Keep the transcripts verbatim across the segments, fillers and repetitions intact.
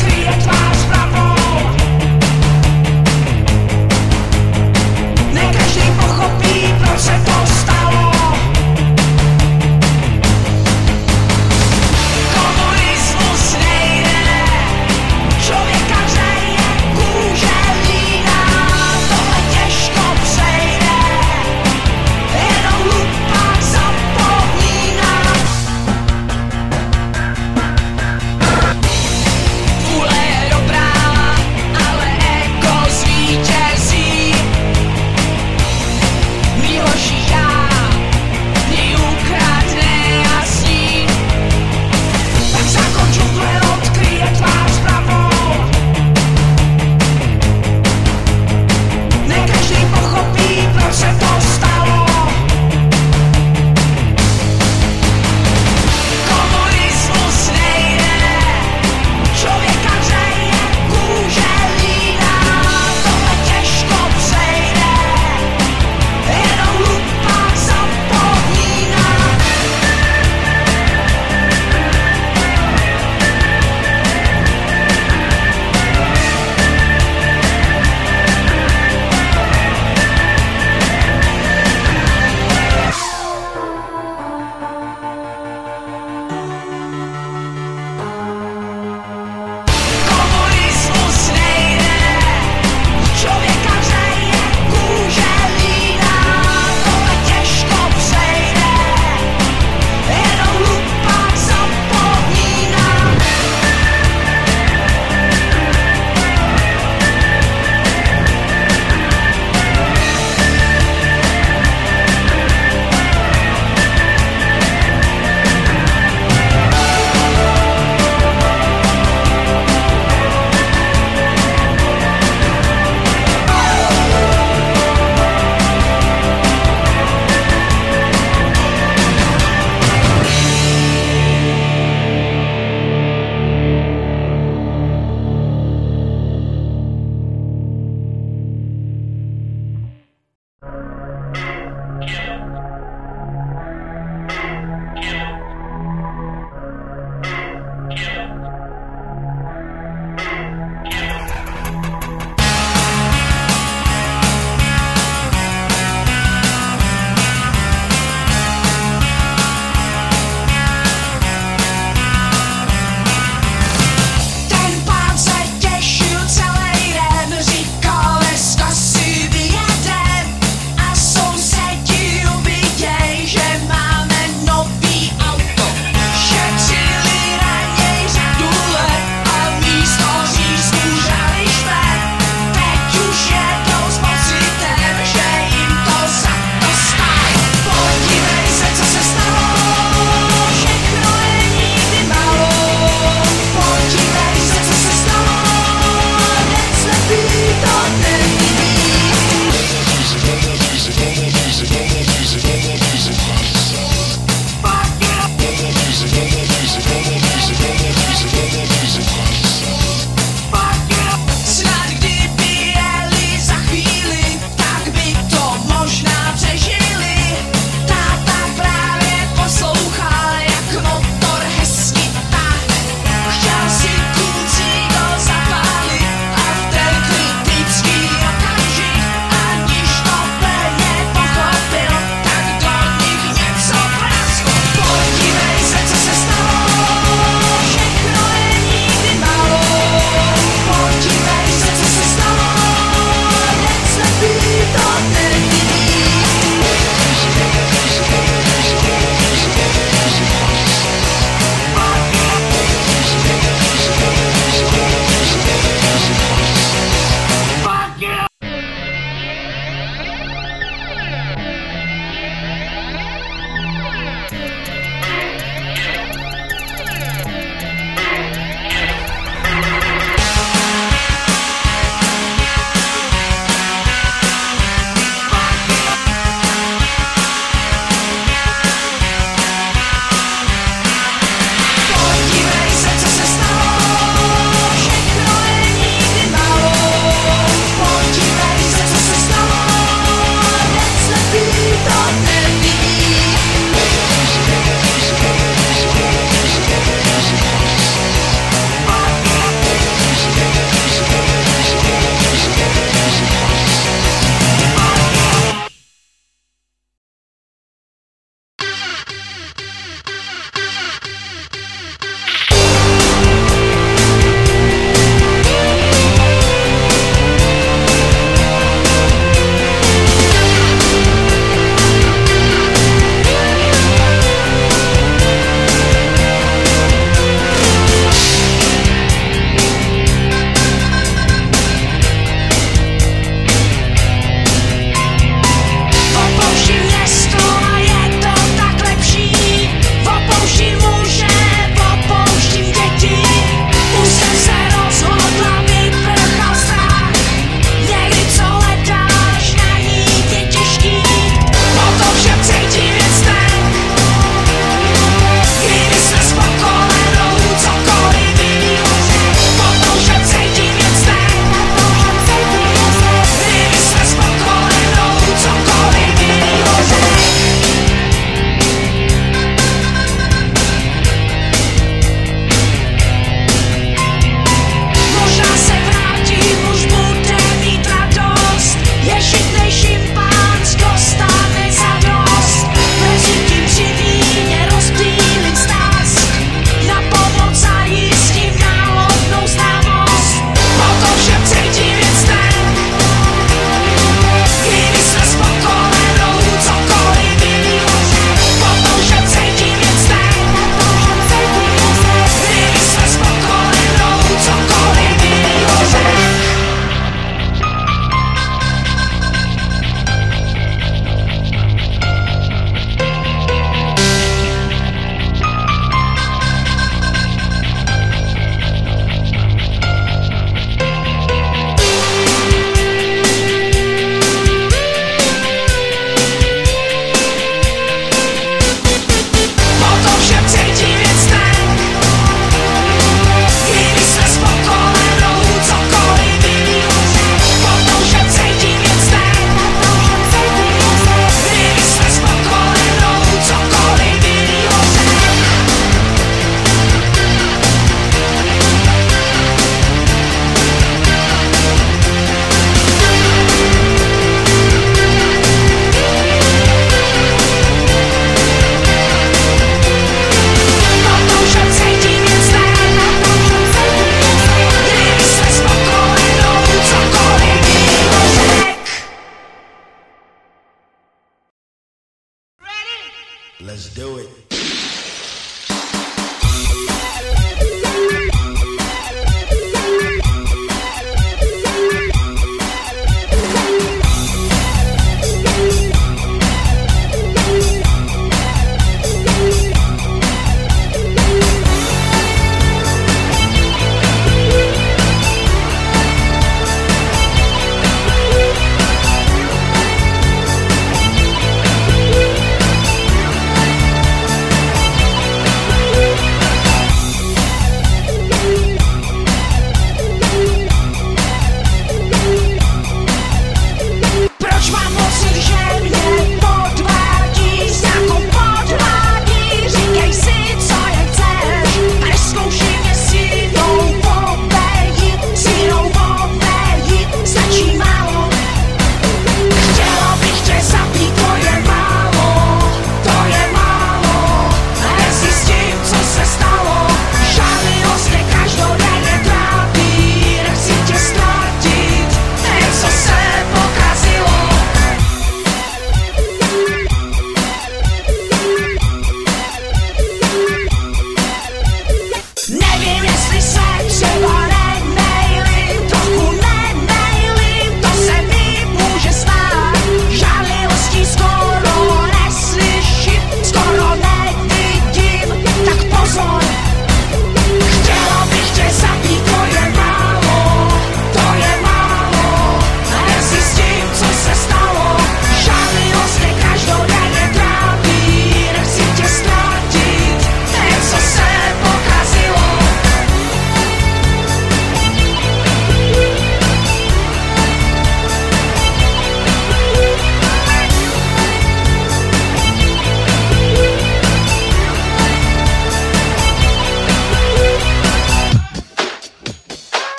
Create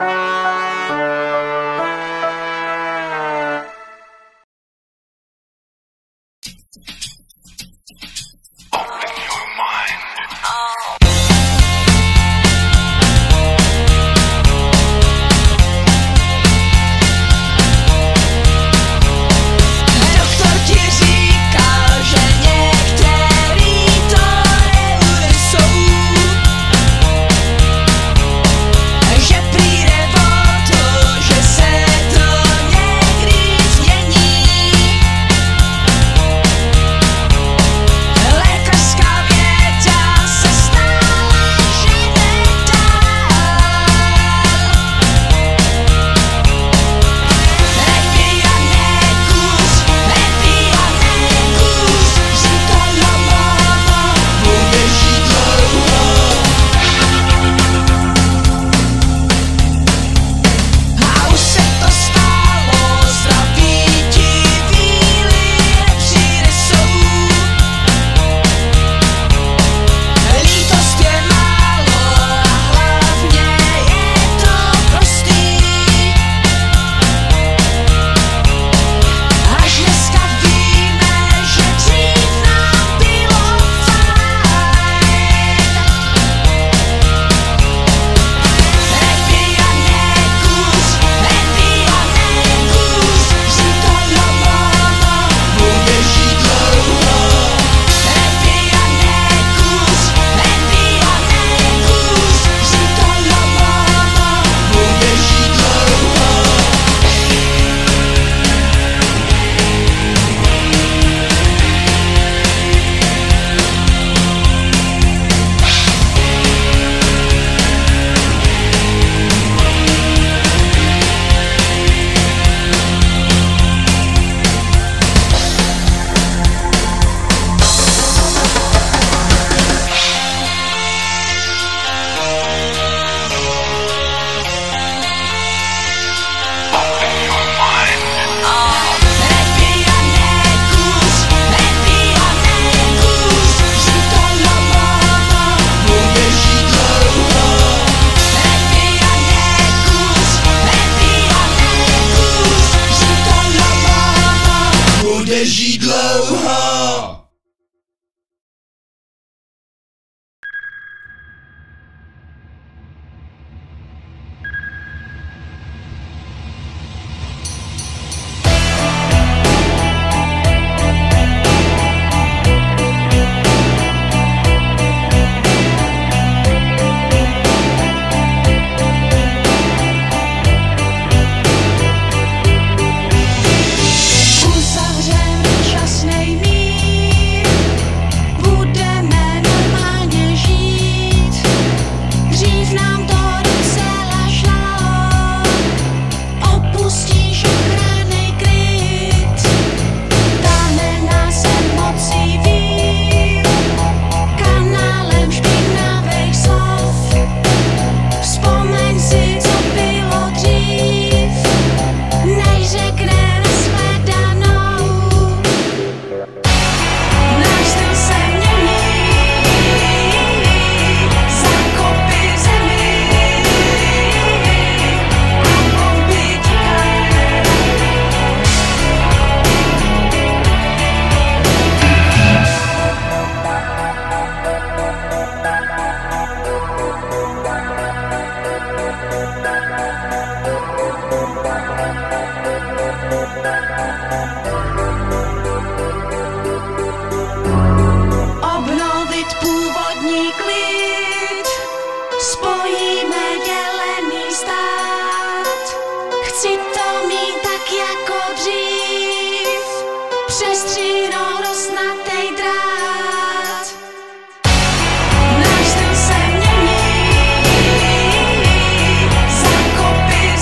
Zakopy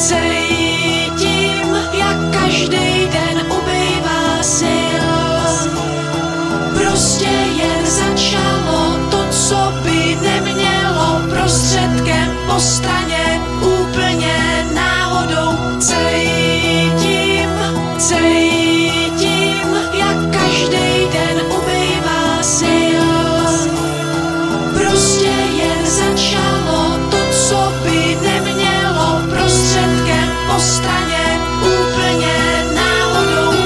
celý tím, jak každý den ubývá sil. Prostě jen začalo to, co by nemělo, prostředkem po straně, úplně náhodou. Celý tím, celý tím, jak každý den ubývá sil. Prostě jen začalo to, co by nemělo, prostředkem po straně, úplně náhodou.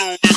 Negro,